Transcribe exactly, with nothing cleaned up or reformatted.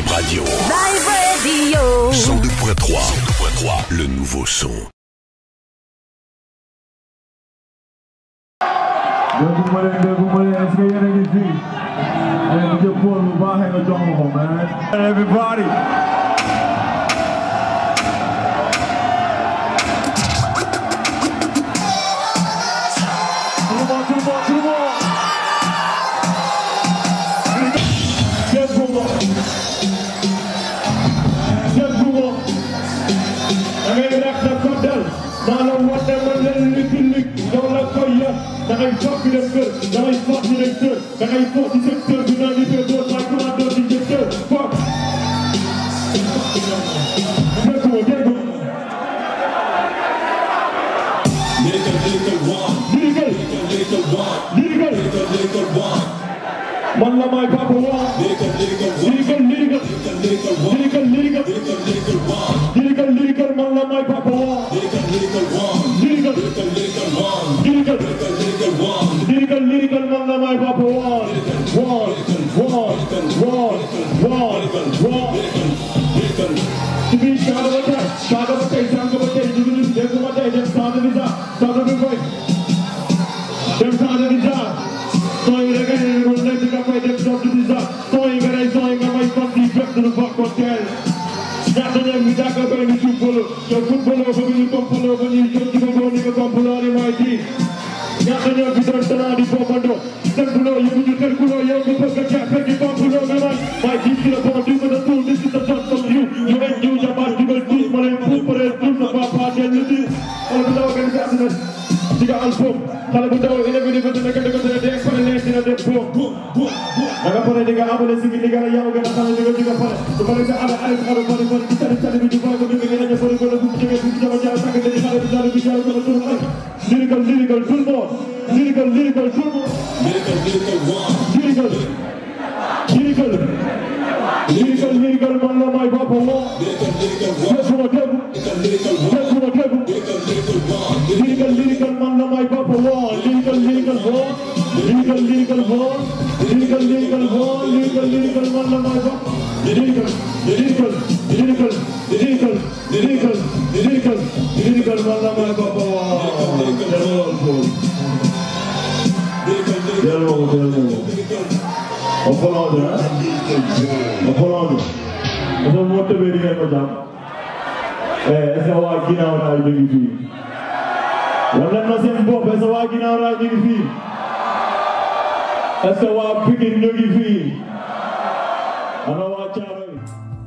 Vibe Radio. Vibe Radio. cent deux point trois. cent deux point trois. Le nouveau son. Good morning, good morning. Let's get energy. And we just pull the bar, hang a drum on, man. Everybody. Jangan cok direktur, jangan sport direktur, jangan sport direktur, jangan direktur, jangan kurator direktur, fuck. Direktur, direktur. Direktur, direktur, wang. Direktur, direktur, wang. Direktur, direktur, wang. Mana mai papa wang. Direktur, direktur, direktur, direktur, direktur, direktur, direktur, direktur, direktur, wang. Direktur, direktur, mana mai papa wang. Direktur, direktur, wang. Direktur, direktur, wang. Direktur. Lyrical manga my papa wall, wall, wall, wall, wall, wall. To be shot of a death, shot of a day, shot of a day, you can lose, there's one day, there's part of his eye, part of his way, there's part of his eye. So you're again, everyone let it up, I just got to this up. So you're gonna, so you're gonna, my fucking back to the fuck hotel. That's the name we talk about in the footballer. Your footballer, you come follow, you just give a warning, you come follow in my team. Nyatanya kita terang di Pomando, terkulo, yang punya terkulo, yang membuka capek di Pomando memang. Baik kita Pomando betul, this is the job of you. You and you jamar di berdua, melemput perempuan apa apa jadi. Kalau kita organisasi tiga album, kalau kita ini video kita nak kita ada experience kita ada boom boom boom. Naga pernah tiga apa lagi tiga yang organisasi juga tiga pernah. Sebalik ada ada ada ada ada kita ada ada video kita ada ada ada ada kita kita macam apa kita ada ada ada kita ada ada. Lyrical, lyrical, full more. Lyrical, lyrical, full more. Lyrical, lyrical, one. Lyrical, lyrical, lyrical, lyrical, man, my papa, one. Lyrical, lyrical, one. Just for a club. Lyrical, lyrical, one. Lyrical, lyrical, man, my papa, one. Lyrical, lyrical, one. Lyrical, lyrical, one. Lyrical, lyrical, one. Lyrical, lyrical, man, my papa. Lyrical, lyrical, lyrical, lyrical, lyrical, lyrical, lyrical, man, my papa, one. Dialogue, dialogue. Apa pelanda? Apa pelanda? Macam motor beri kan macam. Eh, esawak kina orang ini gigi. Jangan macam boh, esawak kina orang ini gigi. Esawak bikin gigi. Anak macam.